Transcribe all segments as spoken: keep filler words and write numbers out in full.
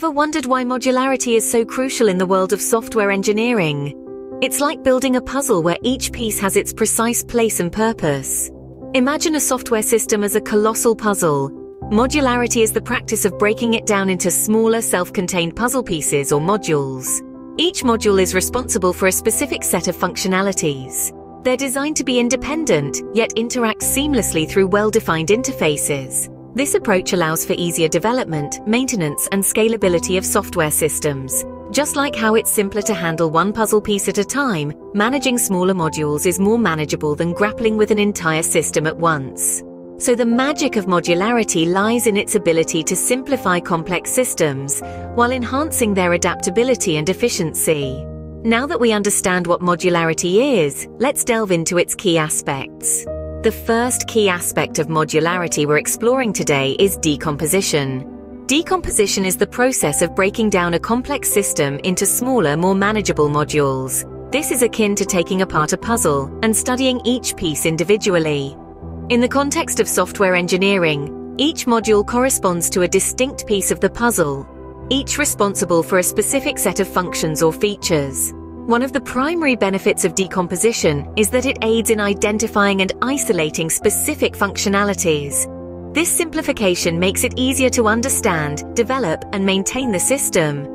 Ever wondered why modularity is so crucial in the world of software engineering? It's like building a puzzle where each piece has its precise place and purpose. Imagine a software system as a colossal puzzle. Modularity is the practice of breaking it down into smaller, self-contained puzzle pieces or modules. Each module is responsible for a specific set of functionalities. They're designed to be independent, yet interact seamlessly through well-defined interfaces. This approach allows for easier development, maintenance, and scalability of software systems. Just like how it's simpler to handle one puzzle piece at a time, managing smaller modules is more manageable than grappling with an entire system at once. So the magic of modularity lies in its ability to simplify complex systems while enhancing their adaptability and efficiency. Now that we understand what modularity is, let's delve into its key aspects. The first key aspect of modularity we're exploring today is decomposition. Decomposition is the process of breaking down a complex system into smaller, more manageable modules. This is akin to taking apart a puzzle and studying each piece individually. In the context of software engineering, each module corresponds to a distinct piece of the puzzle, each responsible for a specific set of functions or features. One of the primary benefits of decomposition is that it aids in identifying and isolating specific functionalities. This simplification makes it easier to understand, develop, and maintain the system.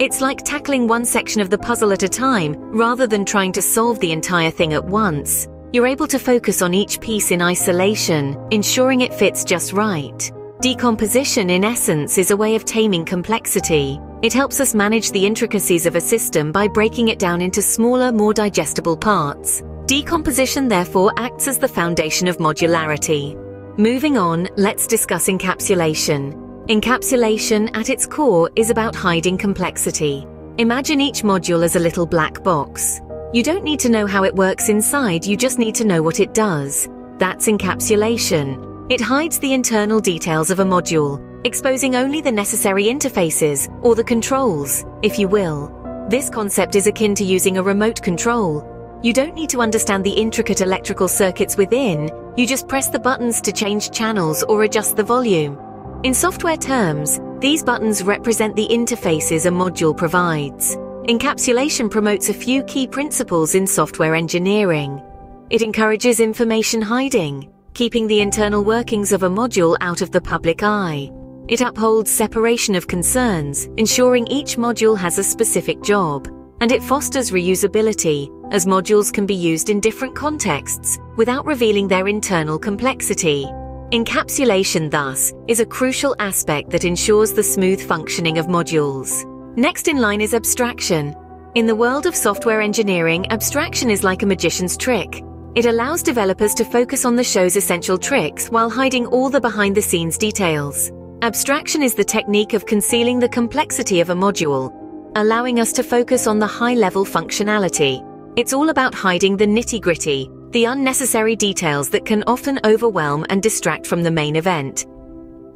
It's like tackling one section of the puzzle at a time, rather than trying to solve the entire thing at once. You're able to focus on each piece in isolation, ensuring it fits just right. Decomposition, in essence, is a way of taming complexity. It helps us manage the intricacies of a system by breaking it down into smaller, more digestible parts. Decomposition, therefore, acts as the foundation of modularity. Moving on, let's discuss encapsulation. Encapsulation, at its core, is about hiding complexity. Imagine each module as a little black box. You don't need to know how it works inside, you just need to know what it does. That's encapsulation. It hides the internal details of a module, exposing only the necessary interfaces, or the controls, if you will. This concept is akin to using a remote control. You don't need to understand the intricate electrical circuits within, you just press the buttons to change channels or adjust the volume. In software terms, these buttons represent the interfaces a module provides. Encapsulation promotes a few key principles in software engineering. It encourages information hiding, keeping the internal workings of a module out of the public eye. It upholds separation of concerns, ensuring each module has a specific job. And it fosters reusability, as modules can be used in different contexts, without revealing their internal complexity. Encapsulation, thus, is a crucial aspect that ensures the smooth functioning of modules. Next in line is abstraction. In the world of software engineering, abstraction is like a magician's trick. It allows developers to focus on the show's essential tricks while hiding all the behind-the-scenes details. Abstraction is the technique of concealing the complexity of a module, allowing us to focus on the high-level functionality. It's all about hiding the nitty-gritty, the unnecessary details that can often overwhelm and distract from the main event.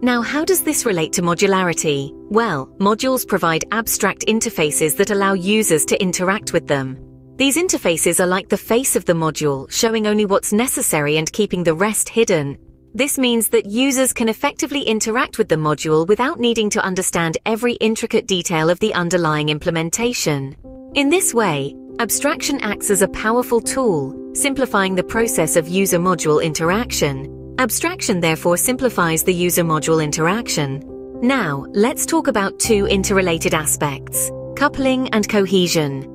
Now, how does this relate to modularity? Well, modules provide abstract interfaces that allow users to interact with them. These interfaces are like the face of the module, showing only what's necessary and keeping the rest hidden. This means that users can effectively interact with the module without needing to understand every intricate detail of the underlying implementation. In this way, abstraction acts as a powerful tool, simplifying the process of user module interaction. Abstraction, therefore, simplifies the user module interaction. Now, let's talk about two interrelated aspects: coupling and cohesion.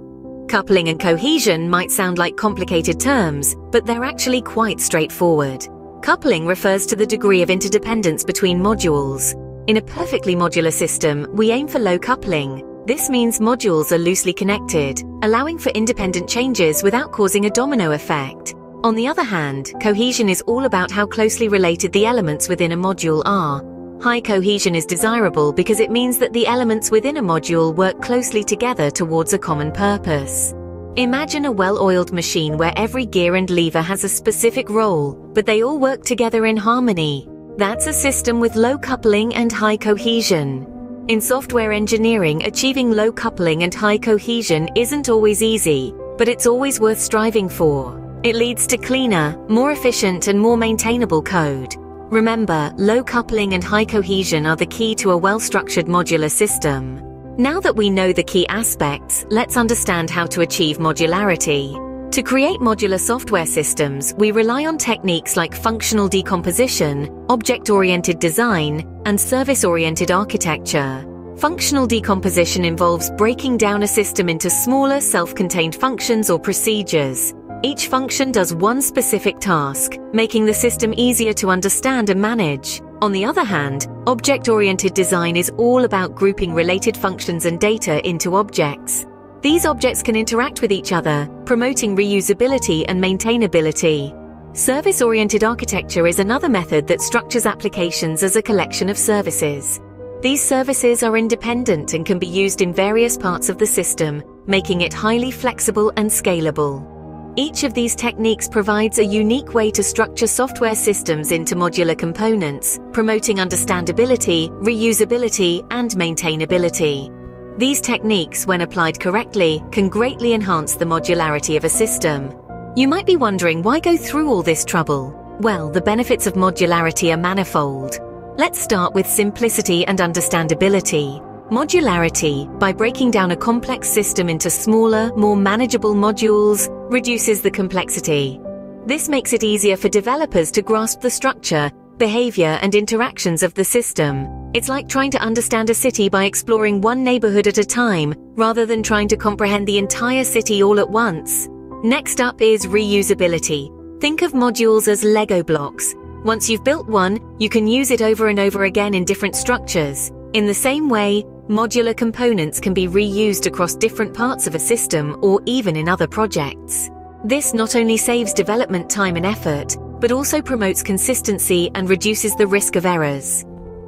Coupling and cohesion might sound like complicated terms, but they're actually quite straightforward. Coupling refers to the degree of interdependence between modules. In a perfectly modular system, we aim for low coupling. This means modules are loosely connected, allowing for independent changes without causing a domino effect. On the other hand, cohesion is all about how closely related the elements within a module are. High cohesion is desirable because it means that the elements within a module work closely together towards a common purpose. Imagine a well-oiled machine where every gear and lever has a specific role, but they all work together in harmony. That's a system with low coupling and high cohesion. In software engineering, achieving low coupling and high cohesion isn't always easy, but it's always worth striving for. It leads to cleaner, more efficient, and more maintainable code. Remember, low coupling and high cohesion are the key to a well-structured modular system. Now that we know the key aspects, let's understand how to achieve modularity. To create modular software systems, we rely on techniques like functional decomposition, object-oriented design, and service-oriented architecture. Functional decomposition involves breaking down a system into smaller, self-contained functions or procedures. Each function does one specific task, making the system easier to understand and manage. On the other hand, object-oriented design is all about grouping related functions and data into objects. These objects can interact with each other, promoting reusability and maintainability. Service-oriented architecture is another method that structures applications as a collection of services. These services are independent and can be used in various parts of the system, making it highly flexible and scalable. Each of these techniques provides a unique way to structure software systems into modular components, promoting understandability, reusability, and maintainability. These techniques, when applied correctly, can greatly enhance the modularity of a system. You might be wondering, why go through all this trouble? Well, the benefits of modularity are manifold. Let's start with simplicity and understandability. Modularity, by breaking down a complex system into smaller, more manageable modules, reduces the complexity. This makes it easier for developers to grasp the structure, behavior, and interactions of the system. It's like trying to understand a city by exploring one neighborhood at a time, rather than trying to comprehend the entire city all at once. Next up is reusability. Think of modules as Lego blocks. Once you've built one, you can use it over and over again in different structures. In the same way, modular components can be reused across different parts of a system or even in other projects. This not only saves development time and effort, but also promotes consistency and reduces the risk of errors.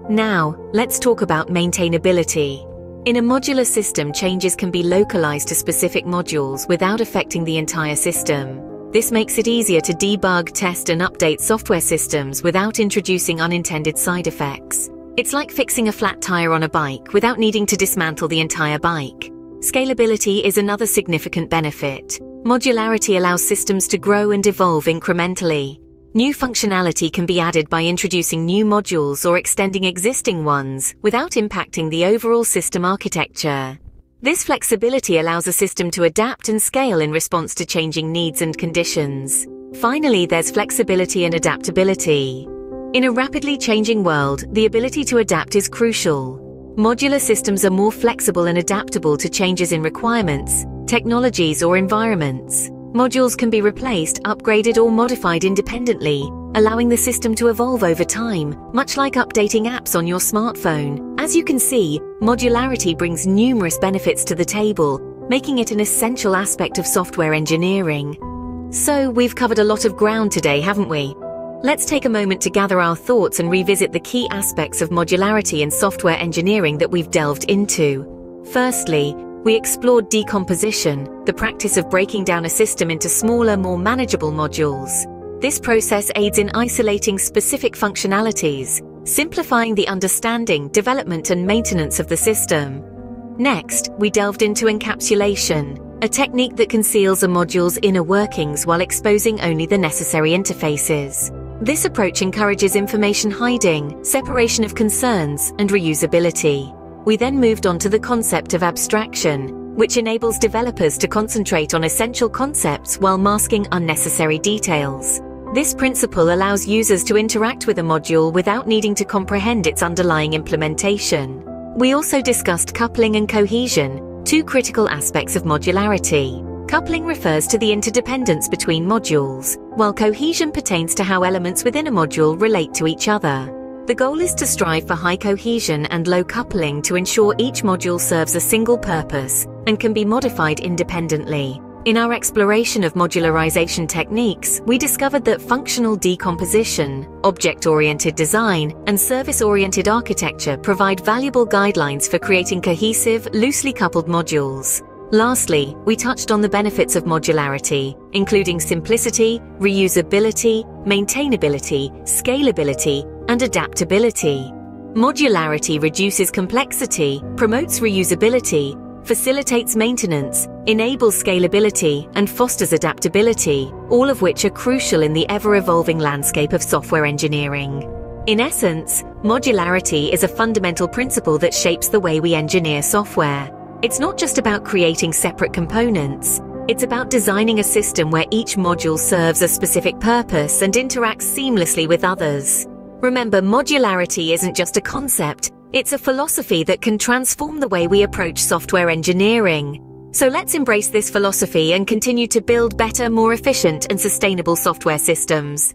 Now, let's talk about maintainability. In a modular system, changes can be localized to specific modules without affecting the entire system. This makes it easier to debug, test, and update software systems without introducing unintended side effects. It's like fixing a flat tire on a bike without needing to dismantle the entire bike. Scalability is another significant benefit. Modularity allows systems to grow and evolve incrementally. New functionality can be added by introducing new modules or extending existing ones without impacting the overall system architecture. This flexibility allows a system to adapt and scale in response to changing needs and conditions. Finally, there's flexibility and adaptability. In a rapidly changing world, the ability to adapt is crucial. Modular systems are more flexible and adaptable to changes in requirements, technologies, or environments. Modules can be replaced, upgraded, or modified independently, allowing the system to evolve over time, much like updating apps on your smartphone. As you can see, modularity brings numerous benefits to the table, making it an essential aspect of software engineering. So, we've covered a lot of ground today, haven't we? Let's take a moment to gather our thoughts and revisit the key aspects of modularity in software engineering that we've delved into. Firstly, we explored decomposition, the practice of breaking down a system into smaller, more manageable modules. This process aids in isolating specific functionalities, simplifying the understanding, development, and maintenance of the system. Next, we delved into encapsulation, a technique that conceals a module's inner workings while exposing only the necessary interfaces. This approach encourages information hiding, separation of concerns, and reusability. We then moved on to the concept of abstraction, which enables developers to concentrate on essential concepts while masking unnecessary details. This principle allows users to interact with a module without needing to comprehend its underlying implementation. We also discussed coupling and cohesion, two critical aspects of modularity. Coupling refers to the interdependence between modules, while cohesion pertains to how elements within a module relate to each other. The goal is to strive for high cohesion and low coupling to ensure each module serves a single purpose and can be modified independently. In our exploration of modularization techniques, we discovered that functional decomposition, object-oriented design, and service-oriented architecture provide valuable guidelines for creating cohesive, loosely coupled modules. Lastly, we touched on the benefits of modularity, including simplicity, reusability, maintainability, scalability, and adaptability. Modularity reduces complexity, promotes reusability, facilitates maintenance, enables scalability, and fosters adaptability, all of which are crucial in the ever-evolving landscape of software engineering. In essence, modularity is a fundamental principle that shapes the way we engineer software. It's not just about creating separate components. It's about designing a system where each module serves a specific purpose and interacts seamlessly with others. Remember, modularity isn't just a concept, it's a philosophy that can transform the way we approach software engineering. So let's embrace this philosophy and continue to build better, more efficient and sustainable software systems.